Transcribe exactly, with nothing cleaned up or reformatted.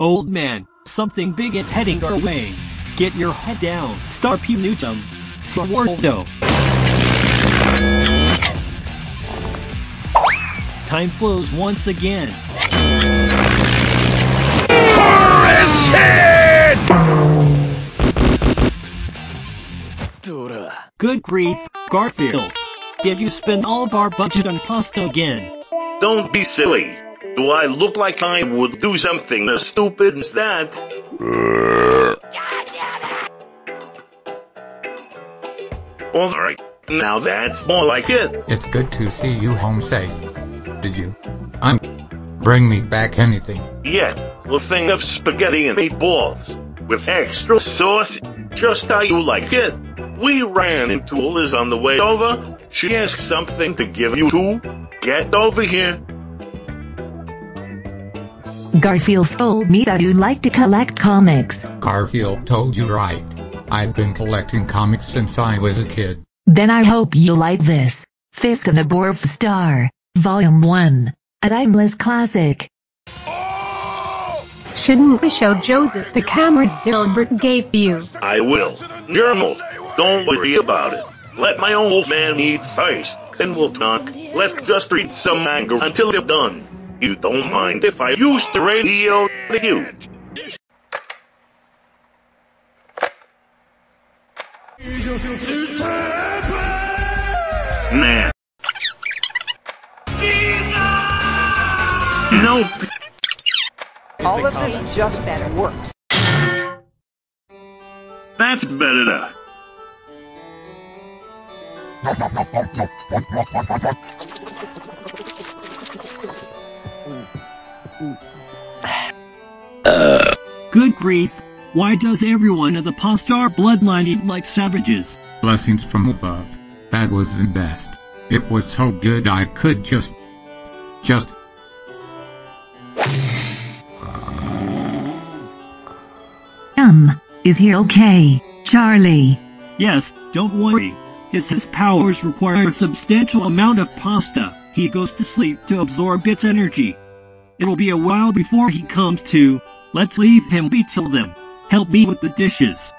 Old man, something big is heading our way. Get your head down. Star Platinum. Swardo. Time flows once again. Good grief, Garfielf. Did you spend all of our budget on pasta again? Don't be silly. Do I look like I would do something as stupid as that? Alright, now that's more like it. It's good to see you home safe. Did you? I'm... Bring me back anything? Yeah, a thing of spaghetti and meatballs. With extra sauce. Just how you like it. We ran into Ollie's on the way over. She asked something to give you two. Get over here. Garfielf told me that you like to collect comics. Garfielf told you right. I've been collecting comics since I was a kid. Then I hope you like this. Fisk and the Borf Star, Volume one. A timeless classic. Shouldn't we show Joseph the camera Dilbert gave you? I will. Germal. Don't worry about it. Let my old man eat first, then we'll talk. Let's just read some manga until they're done. You don't mind if I use the radio to you? Nah. No. All of this just better works. That's better now. Uh. Good grief, why does everyone in the Postar bloodline eat like savages? Blessings from above. That was the best. It was so good I could just... Just... Um, is he okay, Charlie? Yes, don't worry. His, his powers require a substantial amount of pasta. He goes to sleep to absorb its energy. It'll be a while before he comes to. Let's leave him be till then. Help me with the dishes.